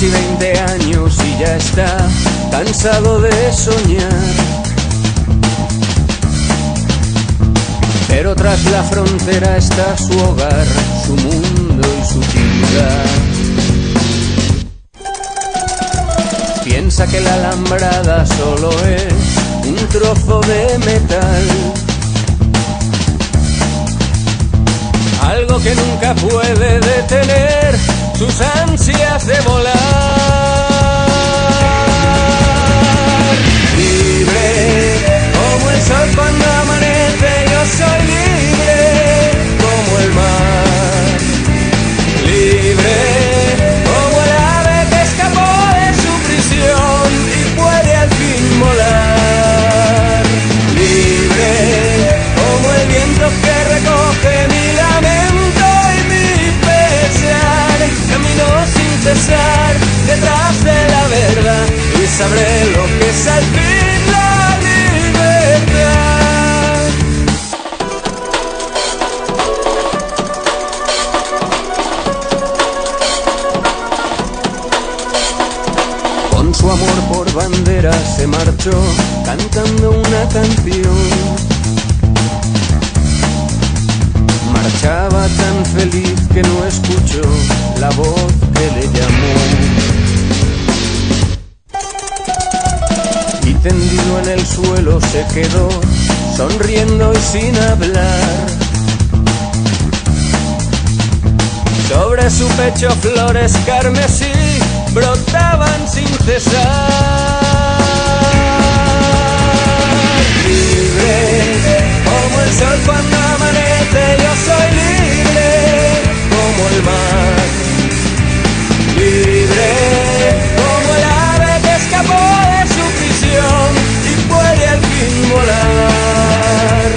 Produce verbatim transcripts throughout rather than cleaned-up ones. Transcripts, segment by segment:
casi veinte años y ya está cansado de soñar. Pero tras la frontera está su hogar, su mundo y su ciudad. Piensa que la alambrada solo es un trozo de metal, algo que nunca puede detener sus ansias de volar. Libre como el sol cuando amanece, yo soy libre como el mar. Libre como el ave que escapó de su prisión y puede al fin volar. Libre como el viento que recoge mi lamento y mi pesar. Camino sin cesar detrás de la verdad y sabré lo que es al fin la libertad. Con su amor por bandera se marchó cantando una canción. Marchaba tan feliz que no escuchó la voz que le llamó. Y tendido en el suelo se quedó, sonriendo y sin hablar. Sobre su pecho flores carmesí brotaban sin cesar. Libre como el sol cuando amanece, yo soy libre como el mar. Libre como el ave que escapó de su prisión y puede al fin volar.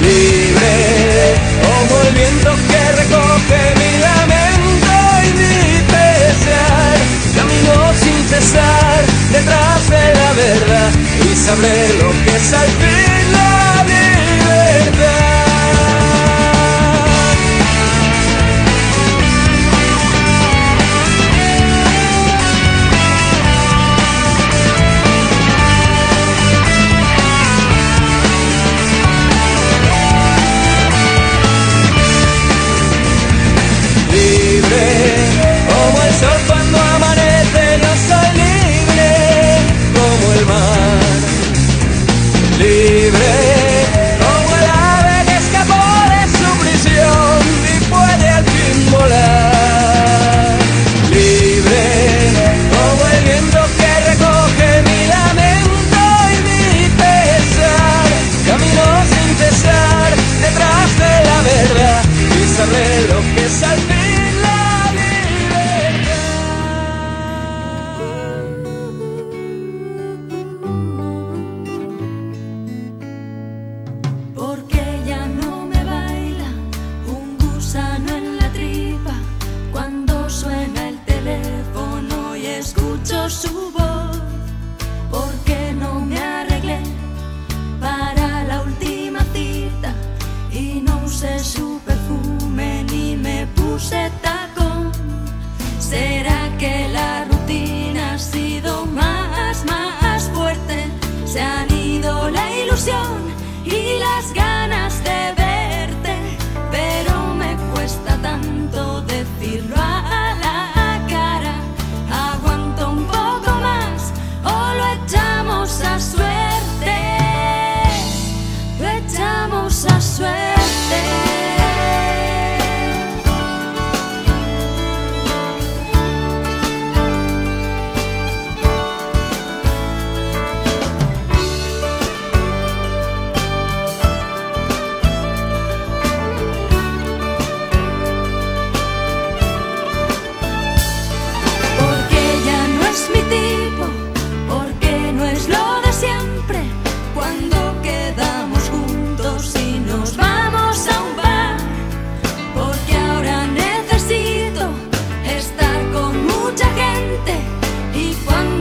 Libre como el viento que recoge mi lamento y mi pesar. Camino sin cesar detrás de la verdad y sabré lo que es al fin la vida.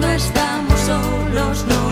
Estamos solos, no.